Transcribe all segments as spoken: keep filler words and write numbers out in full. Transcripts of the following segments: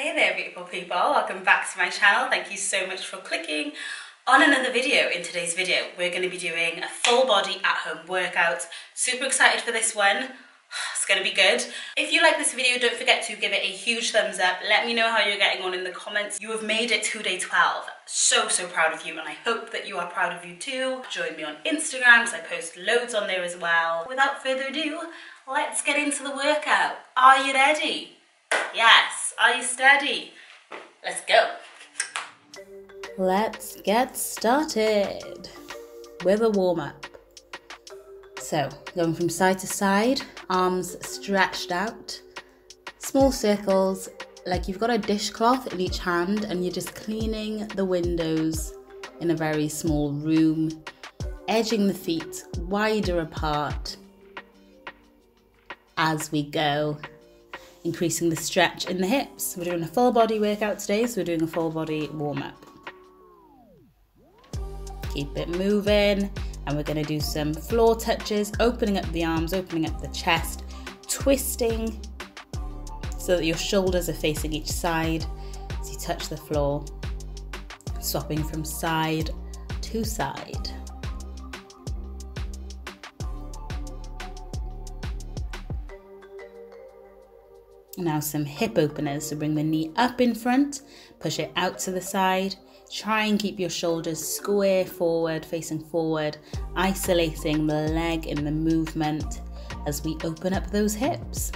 Hey there, beautiful people, welcome back to my channel. Thank you so much for clicking on another video. In today's video we're going to be doing a full body at home workout. Super excited for this one. It's going to be good. If you like this video, don't forget to give it a huge thumbs up. Let me know how you're getting on in the comments. You have made it to day twelve. So, so proud of you, and I hope that you are proud of you too. Join me on Instagram because I post loads on there as well. Without further ado, let's get into the workout. Are you ready? Yes. Are you steady? Let's go. Let's get started with a warm-up. So, going from side to side, arms stretched out, small circles, like you've got a dishcloth in each hand and you're just cleaning the windows in a very small room, edging the feet wider apart as we go, increasing the stretch in the hips. We're doing a full body workout today, so we're doing a full body warm-up. Keep it moving. And we're going to do some floor touches, opening up the arms, opening up the chest, twisting so that your shoulders are facing each side as you touch the floor, swapping from side to side. Now some hip openers, so bring the knee up in front, push it out to the side. Try and keep your shoulders square forward, facing forward, isolating the leg in the movement as we open up those hips.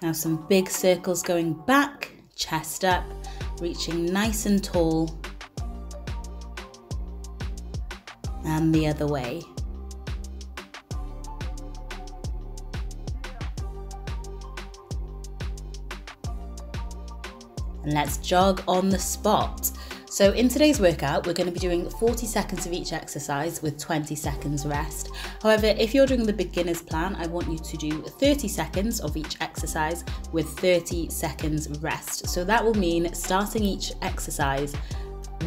Now some big circles going back, chest up, reaching nice and tall. And the other way. And let's jog on the spot. So in today's workout, we're going to be doing forty seconds of each exercise with twenty seconds rest. However, if you're doing the beginner's plan, I want you to do thirty seconds of each exercise with thirty seconds rest. So that will mean starting each exercise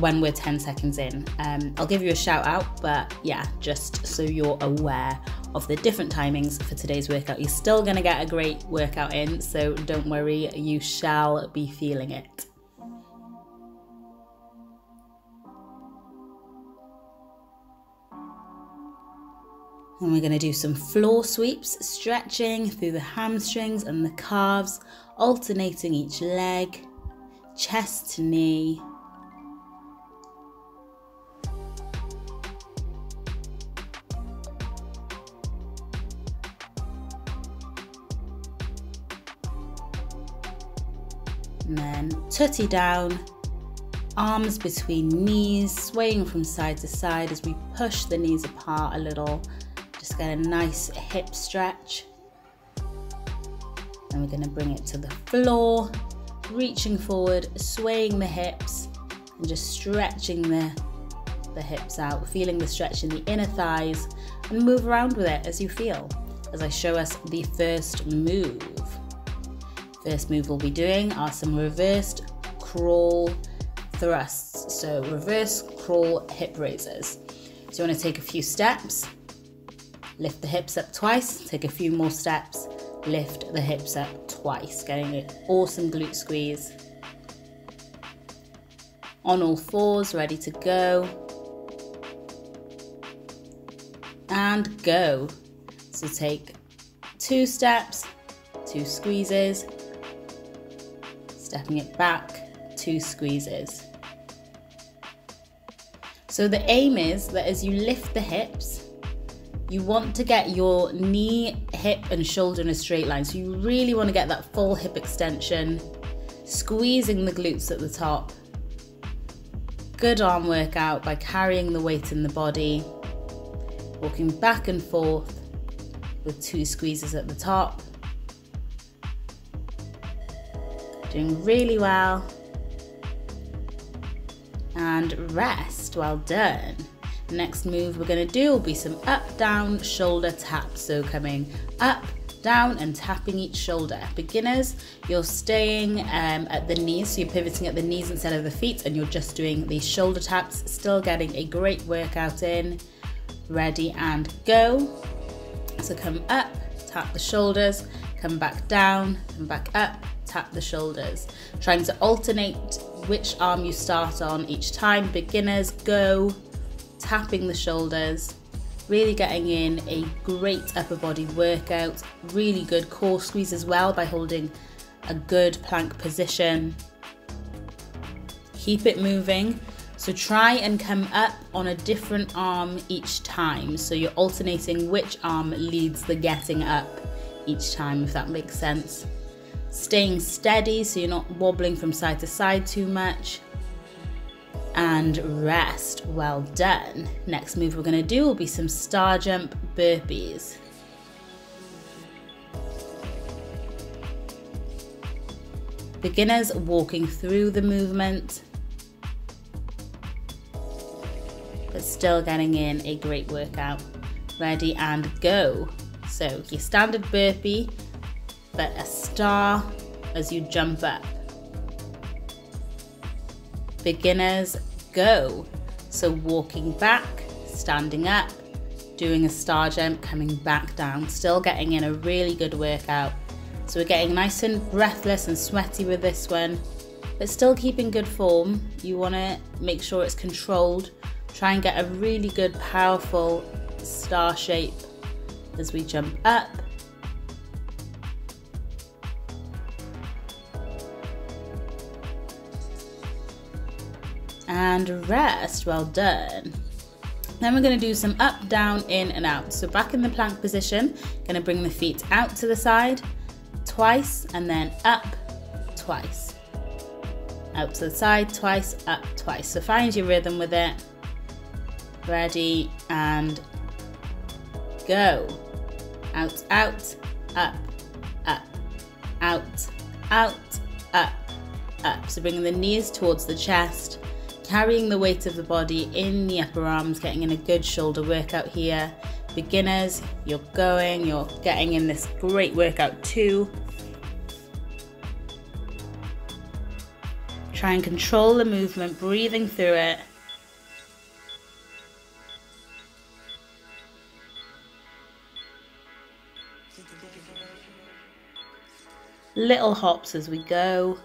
when we're ten seconds in. Um, I'll give you a shout out, but yeah, just so you're aware of the different timings for today's workout. You're still gonna get a great workout in, so don't worry, you shall be feeling it. And we're gonna do some floor sweeps, stretching through the hamstrings and the calves, alternating each leg, chest to knee. And then tutty down, arms between knees, swaying from side to side as we push the knees apart a little. Just get a nice hip stretch. And we're going to bring it to the floor, reaching forward, swaying the hips and just stretching the, the hips out, feeling the stretch in the inner thighs, and move around with it as you feel, as I show us the first move. First move we'll be doing are some reversed crawl thrusts, so reverse crawl hip raises. So you want to take a few steps, lift the hips up twice, take a few more steps, lift the hips up twice, getting an awesome glute squeeze. On all fours, ready to go. And go. So take two steps, two squeezes, stepping it back, two squeezes. So the aim is that as you lift the hips, you want to get your knee, hip and shoulder in a straight line. So you really want to get that full hip extension, squeezing the glutes at the top. Good arm workout by carrying the weight in the body, walking back and forth with two squeezes at the top. Doing really well, and rest. Well done. The next move we're going to do will be some up down shoulder taps, so coming up down and tapping each shoulder. At beginners, you're staying um, at the knees, so you're pivoting at the knees instead of the feet, and you're just doing these shoulder taps, still getting a great workout in. Ready and go. So come up, tap the shoulders, come back down, come back up, tap the shoulders. Trying to alternate which arm you start on each time. Beginners, go, tapping the shoulders, really getting in a great upper body workout, really good core squeeze as well by holding a good plank position. Keep it moving. So try and come up on a different arm each time. So you're alternating which arm leads the getting up each time, if that makes sense. Staying steady so you're not wobbling from side to side too much. And rest, well done. Next move we're gonna do will be some star jump burpees. Beginners, walking through the movement, but still getting in a great workout. Ready and go. So your standard burpee, but a star as you jump up. Beginners, go. So walking back, standing up, doing a star jump, coming back down, still getting in a really good workout. So we're getting nice and breathless and sweaty with this one, but still keeping good form. You wanna make sure it's controlled. Try and get a really good, powerful star shape as we jump up. And rest, well done. Then we're going to do some up, down, in and out. So back in the plank position, going to bring the feet out to the side twice and then up twice. Out to the side twice, up twice. So find your rhythm with it. Ready and go. Out, out, up, up, out, out, up, up. So bringing the knees towards the chest, carrying the weight of the body in the upper arms, getting in a good shoulder workout here. Beginners, you're going, you're getting in this great workout too. Try and control the movement, breathing through it. Little hops as we go.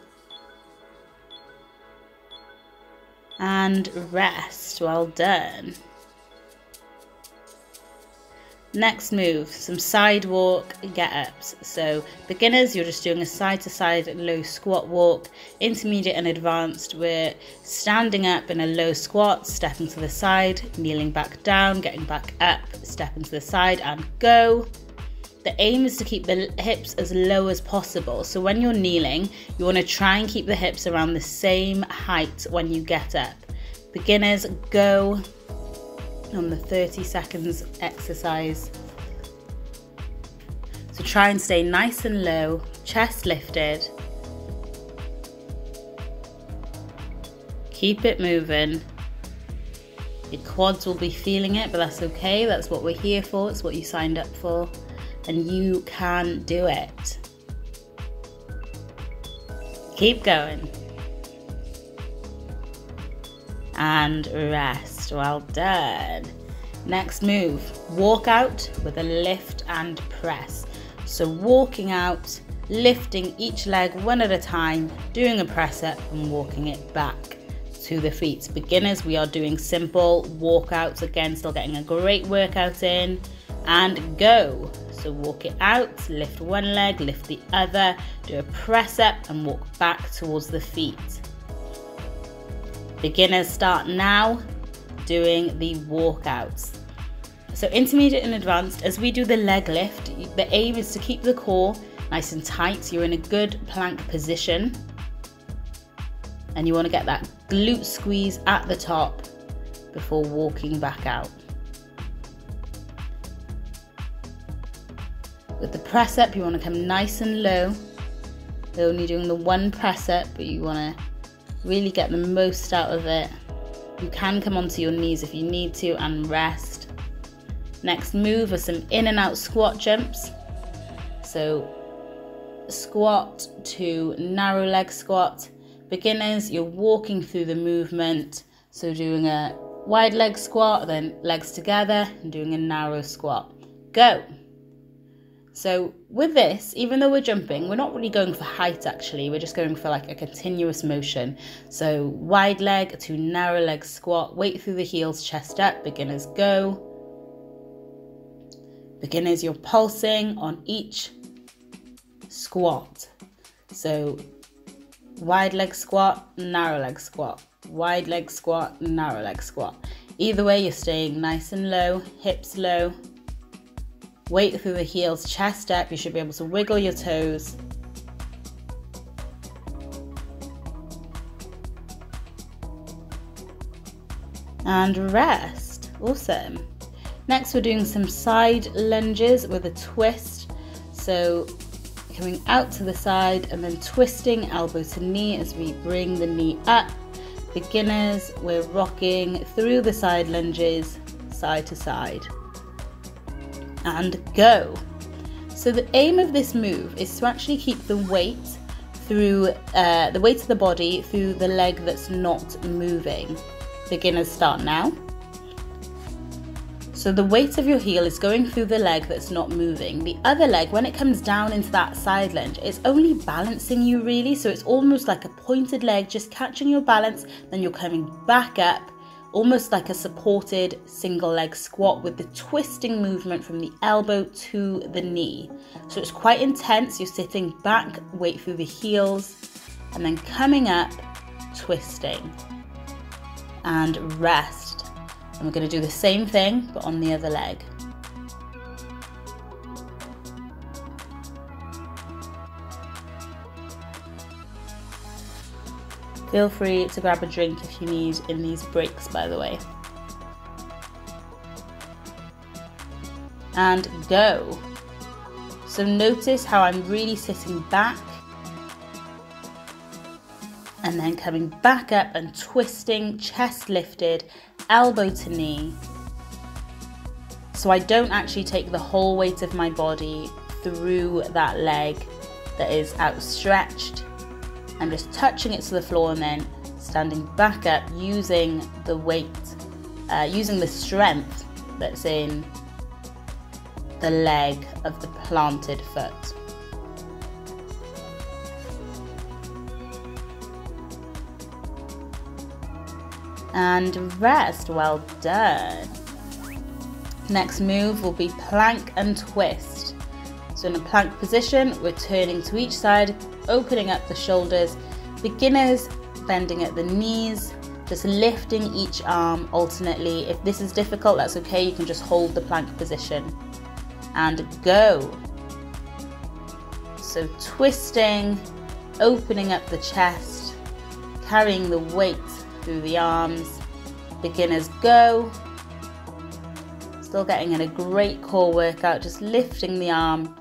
And rest, well done. Next move, some sidewalk get-ups. So beginners, you're just doing a side-to-side low squat walk. Intermediate and advanced, we're standing up in a low squat, stepping to the side, kneeling back down, getting back up, stepping to the side and go. The aim is to keep the hips as low as possible. So when you're kneeling, you want to try and keep the hips around the same height when you get up. Beginners, go on the thirty seconds exercise. So try and stay nice and low, chest lifted. Keep it moving. Your quads will be feeling it, but that's okay. That's what we're here for. It's what you signed up for. And you can do it. Keep going. And rest, well done. Next move, walk out with a lift and press. So walking out, lifting each leg one at a time, doing a press up and walking it back to the feet. Beginners, we are doing simple walkouts. Again, still getting a great workout in. And go. So walk it out, lift one leg, lift the other, do a press up and walk back towards the feet. Beginners, start now doing the walkouts. So intermediate and advanced, as we do the leg lift, the aim is to keep the core nice and tight, so you're in a good plank position. And you want to get that glute squeeze at the top before walking back out. With the press up, you want to come nice and low. We're only doing the one press up, but you want to really get the most out of it. You can come onto your knees if you need to and rest. Next move are some in and out squat jumps. So squat to narrow leg squat. Beginners, you're walking through the movement. So doing a wide leg squat, then legs together, and doing a narrow squat. Go. So with this, even though we're jumping, we're not really going for height actually, we're just going for like a continuous motion. So wide leg to narrow leg squat, weight through the heels, chest up, beginners go. Beginners, you're pulsing on each squat. So wide leg squat, narrow leg squat, wide leg squat, narrow leg squat. Either way, you're staying nice and low, hips low. Weight through the heels, chest up. You should be able to wiggle your toes. And rest. Awesome. Next, we're doing some side lunges with a twist. So coming out to the side and then twisting elbow to knee as we bring the knee up. Beginners, we're rocking through the side lunges, side to side. And go. So the aim of this move is to actually keep the weight through uh, the weight of the body through the leg that's not moving. Beginners, start now. So the weight of your heel is going through the leg that's not moving. The other leg, when it comes down into that side lunge, it's only balancing you really, so it's almost like a pointed leg, just catching your balance, then you're coming back up, almost like a supported single leg squat with the twisting movement from the elbow to the knee. So it's quite intense, you're sitting back, weight through the heels, and then coming up, twisting, and rest. And we're gonna do the same thing, but on the other leg. Feel free to grab a drink if you need in these breaks, by the way. And go. So notice how I'm really sitting back and then coming back up and twisting, chest lifted, elbow to knee. So I don't actually take the whole weight of my body through that leg that is outstretched. I'm just touching it to the floor and then standing back up using the weight, uh, using the strength that's in the leg of the planted foot. And rest, well done. Next move will be plank and twist. So in a plank position, we're turning to each side, opening up the shoulders. Beginners, bending at the knees, just lifting each arm alternately. If this is difficult, that's okay, you can just hold the plank position. And go. So twisting, opening up the chest, carrying the weight through the arms. Beginners, go. Still getting in a great core workout, just lifting the arm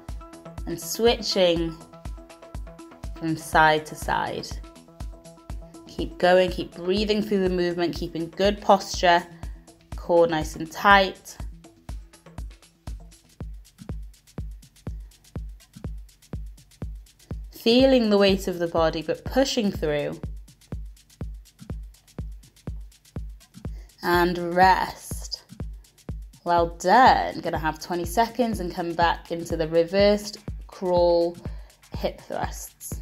and switching from side to side. Keep going, keep breathing through the movement, keeping good posture, core nice and tight. Feeling the weight of the body, but pushing through. And rest. Well done. Gonna have twenty seconds and come back into the reversed crawl hip thrusts.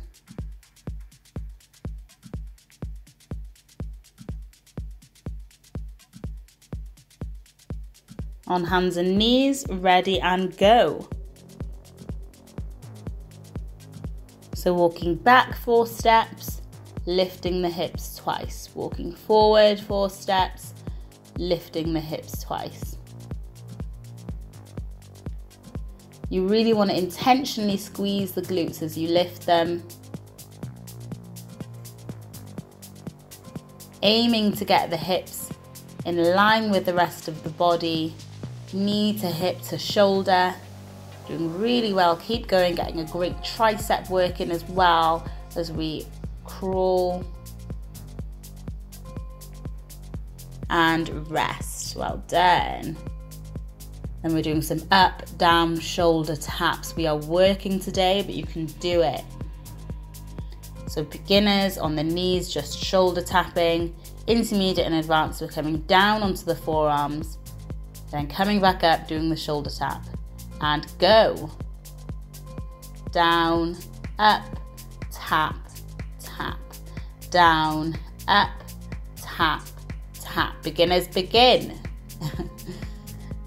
On hands and knees, ready and go. So walking back four steps, lifting the hips twice. Walking forward four steps, lifting the hips twice. You really want to intentionally squeeze the glutes as you lift them. Aiming to get the hips in line with the rest of the body. Knee to hip to shoulder, doing really well, keep going, getting a great tricep work in as well as we crawl. And rest, well done. Then we're doing some up, down, shoulder taps. We are working today, but you can do it. So beginners on the knees, just shoulder tapping. Intermediate and advanced, we're coming down onto the forearms, then coming back up, doing the shoulder tap. And go. Down, up, tap, tap. Down, up, tap, tap. Beginners, begin.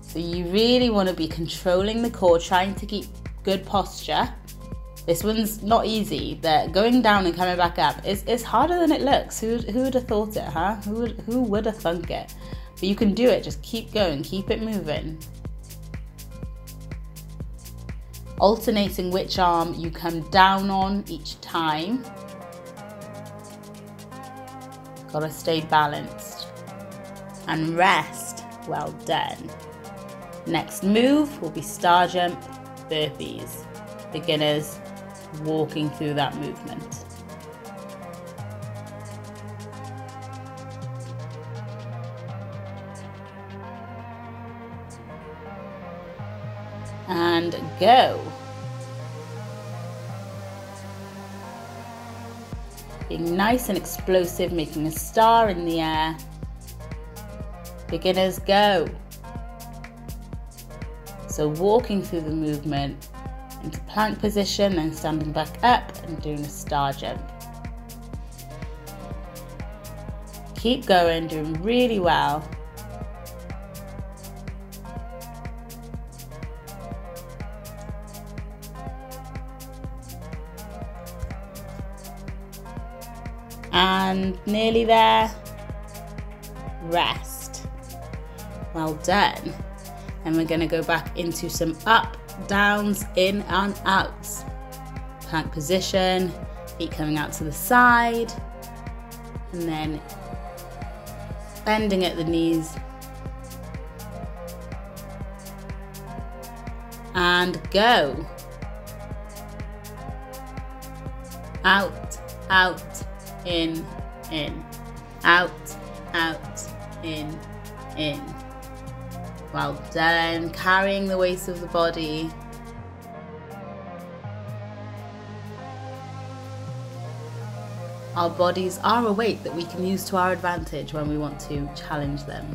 So you really want to be controlling the core, trying to keep good posture. This one's not easy. That going down and coming back up is it's harder than it looks. Who who would have thought it, huh? Who would, who would have thunk it? But you can do it. Just keep going. Keep it moving. Alternating which arm you come down on each time. Gotta stay balanced. And rest. Well done. Next move will be star jump, burpees. Beginners. Walking through that movement. And go. Being nice and explosive, making a star in the air. Beginners, go. So walking through the movement into plank position, then standing back up and doing a star jump. Keep going, doing really well. And nearly there. Rest. Well done. And we're going to go back into some up, downs, in and outs. Plank position, feet coming out to the side, and then bending at the knees. And go. Out, out, in, in. Out, out, in, in. Well done, carrying the weight of the body. Our bodies are a weight that we can use to our advantage when we want to challenge them.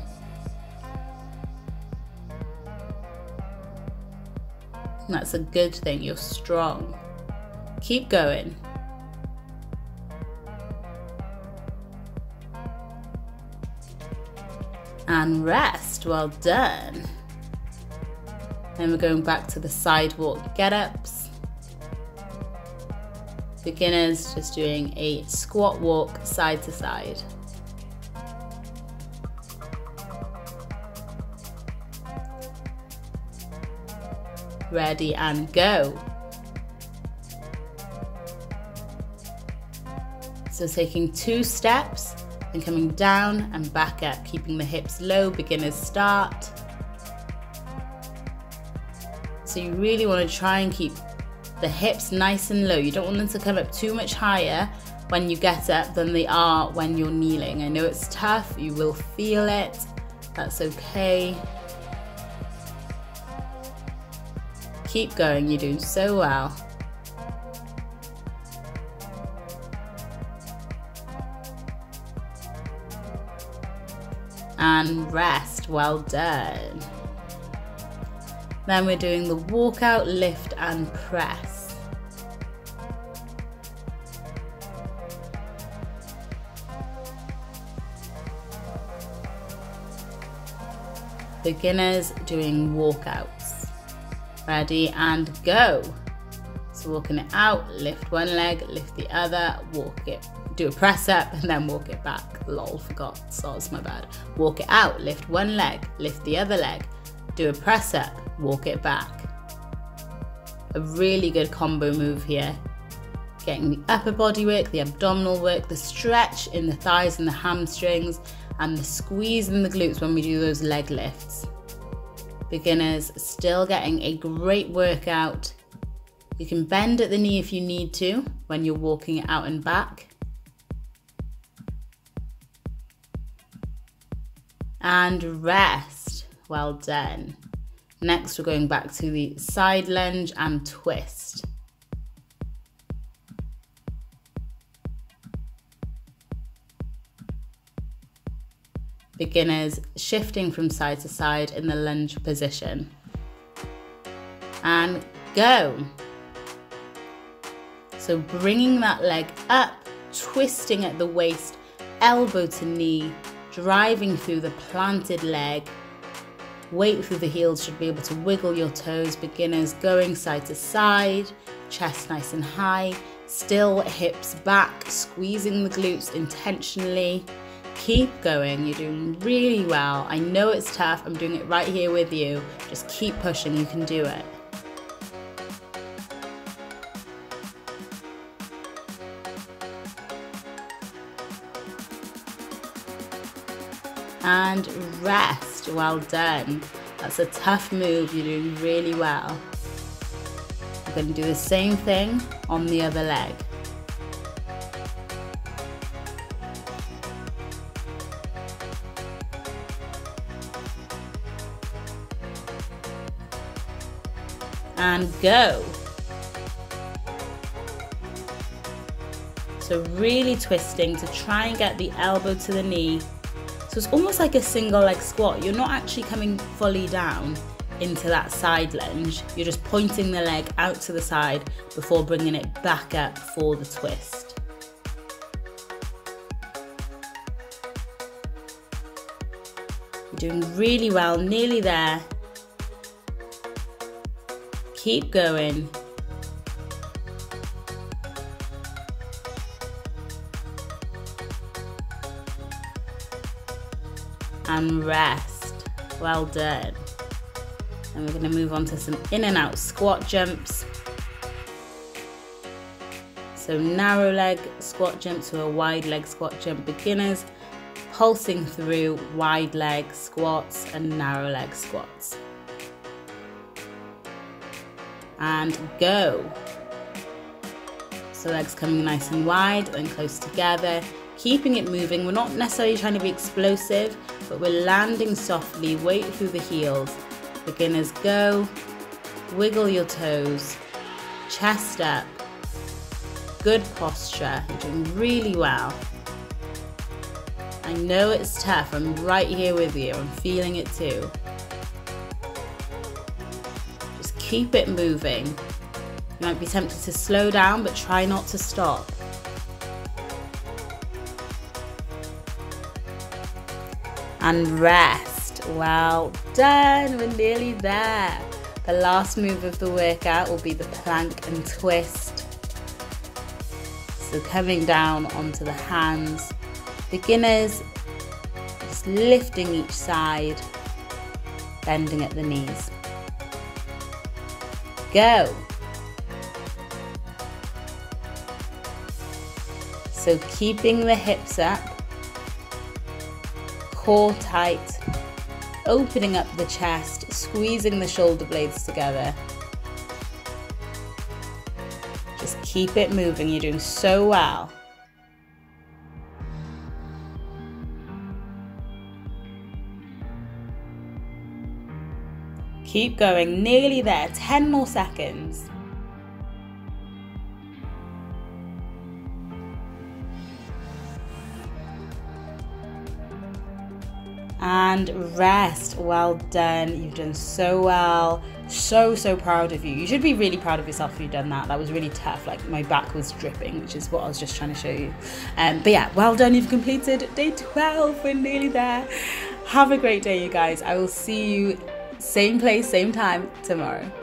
And that's a good thing, you're strong. Keep going. And rest, well done. Then we're going back to the sidewalk get-ups. Beginners, just doing a squat walk side to side. Ready and go. So taking two steps, and coming down and back up, keeping the hips low, beginner's start. So you really want to try and keep the hips nice and low. You don't want them to come up too much higher when you get up than they are when you're kneeling. I know it's tough, you will feel it, that's okay. Keep going, you're doing so well. And rest, well done. Then we're doing the walkout, lift and press. Beginners doing walkouts. Ready and go. So walking it out, lift one leg, lift the other, walk it. Do a press up and then walk it back. Lol, forgot. Soz, my bad. Walk it out, lift one leg, lift the other leg. Do a press up, walk it back. A really good combo move here. Getting the upper body work, the abdominal work, the stretch in the thighs and the hamstrings, and the squeeze in the glutes when we do those leg lifts. Beginners, still getting a great workout. You can bend at the knee if you need to when you're walking it out and back. And rest, well done. Next, we're going back to the side lunge and twist. Beginners shifting from side to side in the lunge position. And go. So bringing that leg up, twisting at the waist, elbow to knee, driving through the planted leg. Weight through the heels, should be able to wiggle your toes. Beginners going side to side, chest nice and high, still hips back, squeezing the glutes intentionally. Keep going, you're doing really well. I know it's tough, I'm doing it right here with you. Just keep pushing, you can do it. And rest, well done. That's a tough move, you're doing really well. I'm gonna do the same thing on the other leg. And go. So really twisting to try and get the elbow to the knee. So it's almost like a single leg squat. You're not actually coming fully down into that side lunge. You're just pointing the leg out to the side before bringing it back up for the twist. You're doing really well, nearly there. Keep going. And rest. Well done. And we're going to move on to some in and out squat jumps. So narrow leg squat jump to a wide leg squat jump. Beginners pulsing through wide leg squats and narrow leg squats. And go. So legs coming nice and wide and close together. Keeping it moving, we're not necessarily trying to be explosive, but we're landing softly, weight through the heels. Beginners go, wiggle your toes, chest up, good posture, you're doing really well. I know it's tough, I'm right here with you, I'm feeling it too. Just keep it moving. You might be tempted to slow down, but try not to stop. And rest. Well done, we're nearly there. The last move of the workout will be the plank and twist. So coming down onto the hands. Beginners, just lifting each side, bending at the knees. Go. So keeping the hips up. Core tight, opening up the chest, squeezing the shoulder blades together. Just keep it moving, you're doing so well. Keep going, nearly there, ten more seconds. And rest. Well done, you've done so well, so so proud of you. You should be really proud of yourself if you've done that. That was really tough, like my back was dripping, which is what I was just trying to show you. Um, but yeah, well done, you've completed day twelve, we're nearly there. Have a great day you guys, I will see you same place, same time tomorrow.